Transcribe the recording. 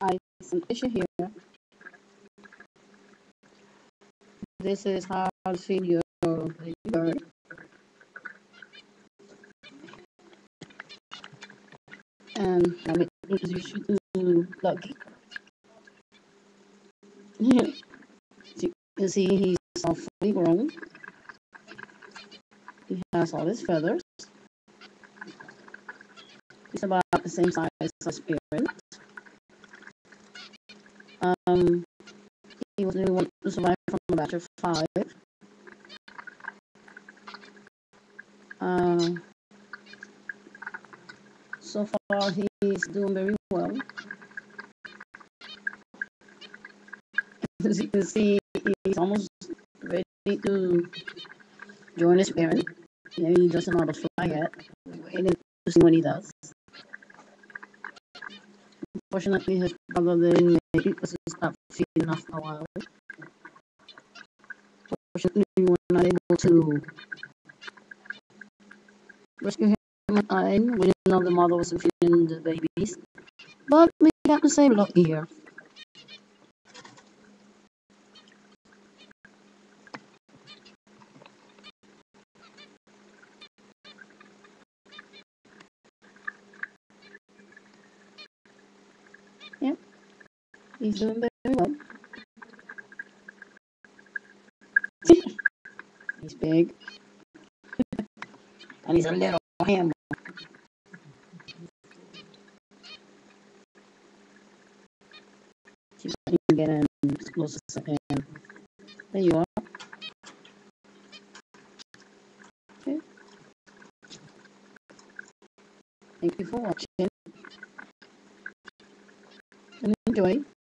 I can issue here. This is how to fill your word. And you should log in. You can see he's all fully grown. He has all his feathers. He's about the same size as Spirit. He was the one to survive from the batch of 5. So far he is doing very well. As you can see, he's almost ready to join his parent. Maybe he doesn't know how to fly yet. We're waiting to see what he does. Unfortunately, his brother didn't make it because he stopped feeding after a while. Unfortunately, we were not able to rescue him in time. We didn't know the mother was feeding the babies. But we got the same luck here. He's doing very well. He's big. And he's a little handler. See if I can get in as close as I can. There you are. Okay. Thank you for watching. And enjoy.